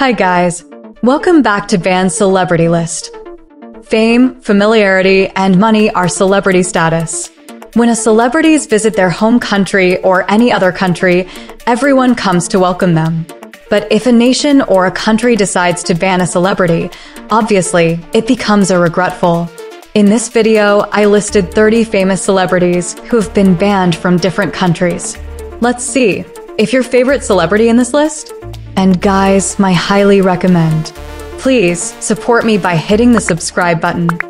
Hi guys, welcome back to Van's Celebrity List. Fame, familiarity, and money are celebrity status. When a celebrities visit their home country or any other country, everyone comes to welcome them. But if a nation or a country decides to ban a celebrity, obviously, it becomes a regretful. In this video, I listed 30 famous celebrities who have been banned from different countries. Let's see, if your favorite celebrity in this list? And guys, my highly recommend. Please support me by hitting the subscribe button.